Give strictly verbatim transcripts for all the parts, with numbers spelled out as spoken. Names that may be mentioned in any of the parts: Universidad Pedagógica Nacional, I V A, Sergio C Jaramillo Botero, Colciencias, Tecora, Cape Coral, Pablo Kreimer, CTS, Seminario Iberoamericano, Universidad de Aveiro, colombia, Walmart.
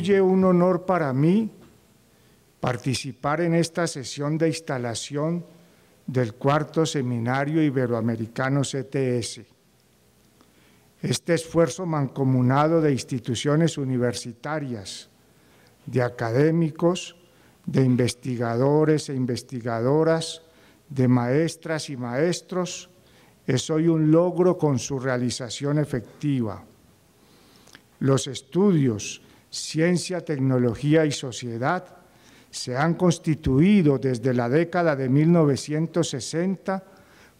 constituye un honor para mí participar en esta sesión de instalación del cuarto Seminario Iberoamericano C T S. Este esfuerzo mancomunado de instituciones universitarias, de académicos, de investigadores e investigadoras, de maestras y maestros, es hoy un logro con su realización efectiva. Los estudios, ciencia, tecnología y sociedad se han constituido desde la década de mil novecientos sesenta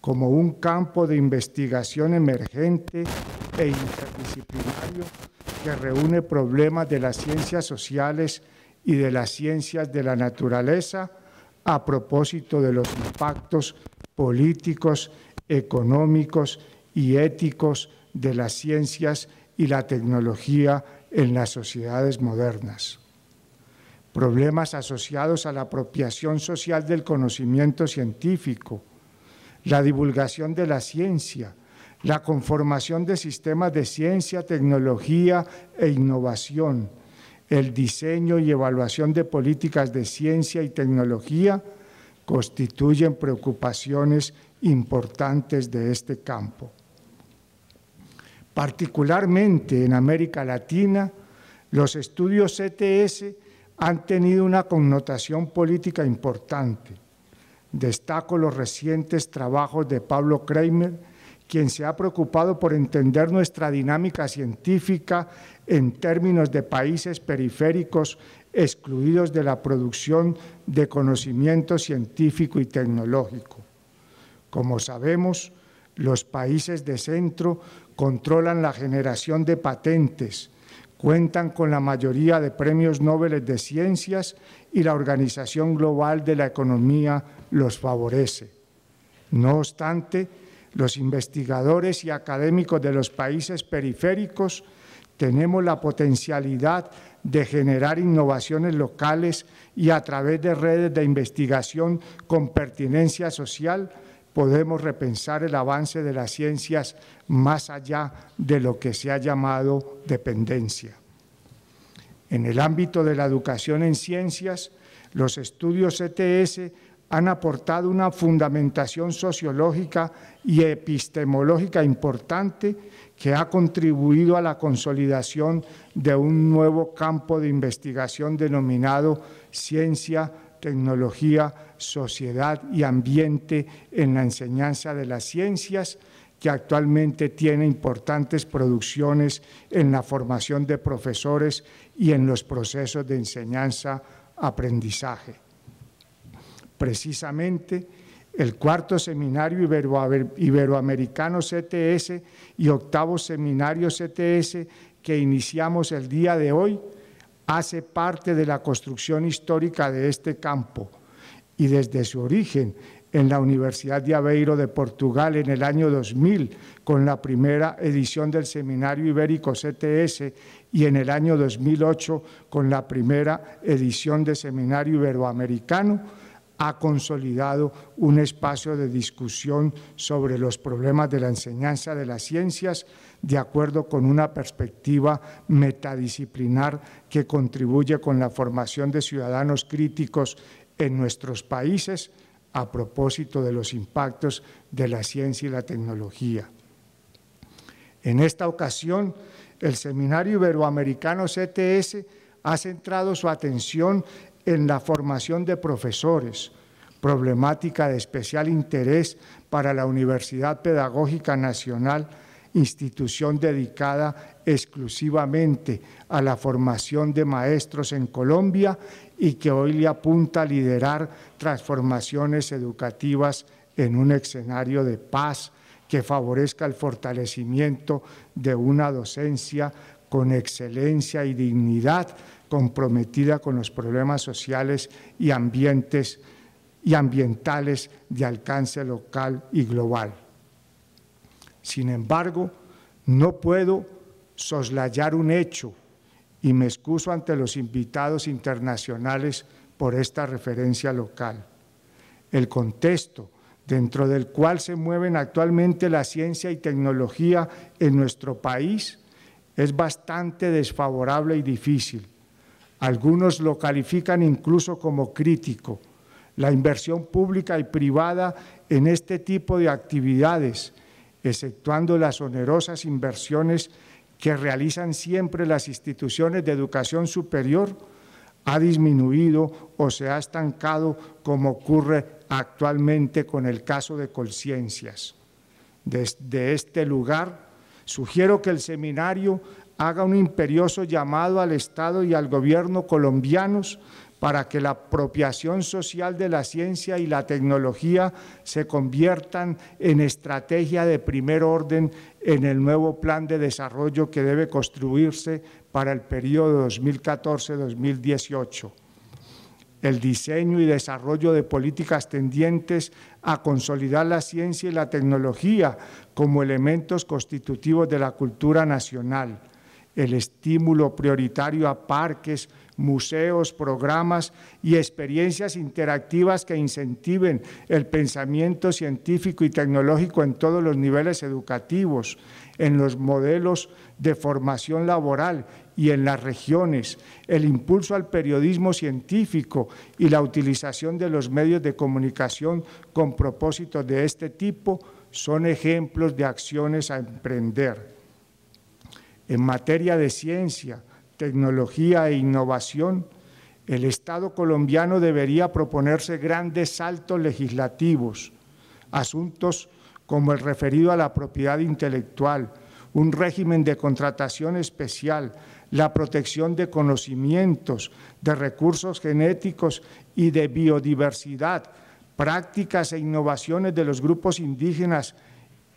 como un campo de investigación emergente e interdisciplinario que reúne problemas de las ciencias sociales y de las ciencias de la naturaleza a propósito de los impactos políticos, económicos y éticos de las ciencias y la tecnología en las sociedades modernas. Problemas asociados a la apropiación social del conocimiento científico, la divulgación de la ciencia, la conformación de sistemas de ciencia, tecnología e innovación, el diseño y evaluación de políticas de ciencia y tecnología constituyen preocupaciones importantes de este campo. Particularmente en América Latina, los estudios C T S han tenido una connotación política importante. Destaco los recientes trabajos de Pablo Kreimer, quien se ha preocupado por entender nuestra dinámica científica en términos de países periféricos excluidos de la producción de conocimiento científico y tecnológico. Como sabemos, los países de centro controlan la generación de patentes, cuentan con la mayoría de premios Nobel de ciencias y la Organización Global de la Economía los favorece. No obstante, los investigadores y académicos de los países periféricos tenemos la potencialidad de generar innovaciones locales y a través de redes de investigación con pertinencia social podemos repensar el avance de las ciencias más allá de lo que se ha llamado dependencia. En el ámbito de la educación en ciencias, los estudios C T S han aportado una fundamentación sociológica y epistemológica importante que ha contribuido a la consolidación de un nuevo campo de investigación denominado ciencia, tecnología, sociedad y ambiente en la enseñanza de las ciencias, que actualmente tiene importantes producciones en la formación de profesores y en los procesos de enseñanza-aprendizaje. Precisamente, el cuarto Seminario Iberoamericano C T S y octavo Seminario C T S que iniciamos el día de hoy hace parte de la construcción histórica de este campo y desde su origen en la Universidad de Aveiro de Portugal en el año dos mil con la primera edición del Seminario Ibérico C T S y en el año dos mil ocho con la primera edición del Seminario Iberoamericano, ha consolidado un espacio de discusión sobre los problemas de la enseñanza de las ciencias de acuerdo con una perspectiva metadisciplinar que contribuye con la formación de ciudadanos críticos en nuestros países a propósito de los impactos de la ciencia y la tecnología. En esta ocasión, el Seminario Iberoamericano C T S ha centrado su atención en la formación de profesores, problemática de especial interés para la Universidad Pedagógica Nacional, institución dedicada exclusivamente a la formación de maestros en Colombia y que hoy le apunta a liderar transformaciones educativas en un escenario de paz que favorezca el fortalecimiento de una docencia con excelencia y dignidad, comprometida con los problemas sociales y, ambientes, y ambientales de alcance local y global. Sin embargo, no puedo soslayar un hecho y me excuso ante los invitados internacionales por esta referencia local. El contexto dentro del cual se mueven actualmente la ciencia y tecnología en nuestro país es bastante desfavorable y difícil. Algunos lo califican incluso como crítico. La inversión pública y privada en este tipo de actividades, exceptuando las onerosas inversiones que realizan siempre las instituciones de educación superior, ha disminuido o se ha estancado, como ocurre actualmente con el caso de Colciencias. Desde este lugar, sugiero que el seminario haga un imperioso llamado al Estado y al gobierno colombianos para que la apropiación social de la ciencia y la tecnología se conviertan en estrategia de primer orden en el nuevo plan de desarrollo que debe construirse para el periodo dos mil catorce dos mil dieciocho. El diseño y desarrollo de políticas tendientes a consolidar la ciencia y la tecnología como elementos constitutivos de la cultura nacional. El estímulo prioritario a parques, museos, programas y experiencias interactivas que incentiven el pensamiento científico y tecnológico en todos los niveles educativos, en los modelos de formación laboral y en las regiones, el impulso al periodismo científico y la utilización de los medios de comunicación con propósitos de este tipo son ejemplos de acciones a emprender. En materia de ciencia, tecnología e innovación, el Estado colombiano debería proponerse grandes saltos legislativos, asuntos como el referido a la propiedad intelectual, un régimen de contratación especial, la protección de conocimientos, de recursos genéticos y de biodiversidad, prácticas e innovaciones de los grupos indígenas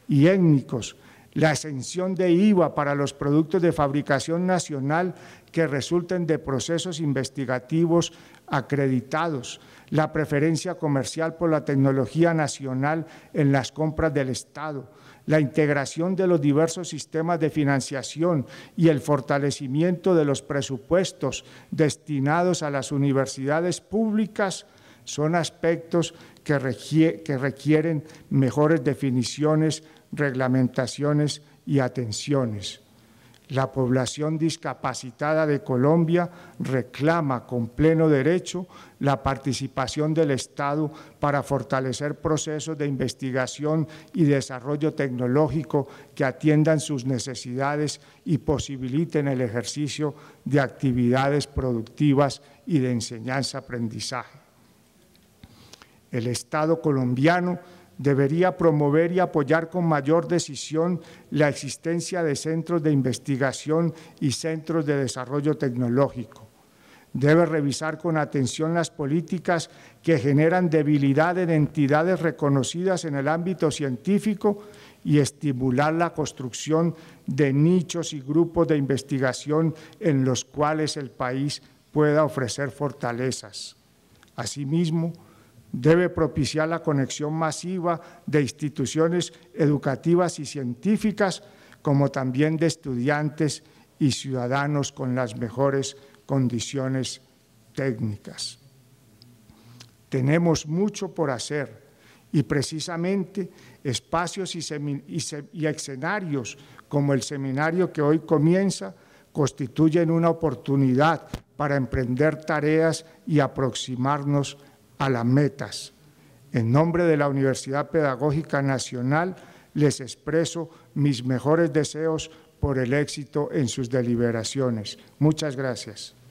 y étnicos, la exención de I V A para los productos de fabricación nacional que resulten de procesos investigativos acreditados, la preferencia comercial por la tecnología nacional en las compras del Estado, la integración de los diversos sistemas de financiación y el fortalecimiento de los presupuestos destinados a las universidades públicas son aspectos que requieren mejores definiciones, reglamentaciones y atenciones. La población discapacitada de Colombia reclama con pleno derecho la participación del Estado para fortalecer procesos de investigación y desarrollo tecnológico que atiendan sus necesidades y posibiliten el ejercicio de actividades productivas y de enseñanza-aprendizaje. El Estado colombiano debería promover y apoyar con mayor decisión la existencia de centros de investigación y centros de desarrollo tecnológico. Debe revisar con atención las políticas que generan debilidad en entidades reconocidas en el ámbito científico y estimular la construcción de nichos y grupos de investigación en los cuales el país pueda ofrecer fortalezas. Asimismo, debe propiciar la conexión masiva de instituciones educativas y científicas, como también de estudiantes y ciudadanos con las mejores condiciones técnicas. Tenemos mucho por hacer y precisamente espacios y, y, y escenarios como el seminario que hoy comienza constituyen una oportunidad para emprender tareas y aproximarnos a las metas. En nombre de la Universidad Pedagógica Nacional, les expreso mis mejores deseos por el éxito en sus deliberaciones. Muchas gracias.